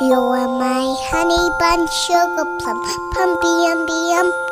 You are my honey bun sugar plum, pumpy umby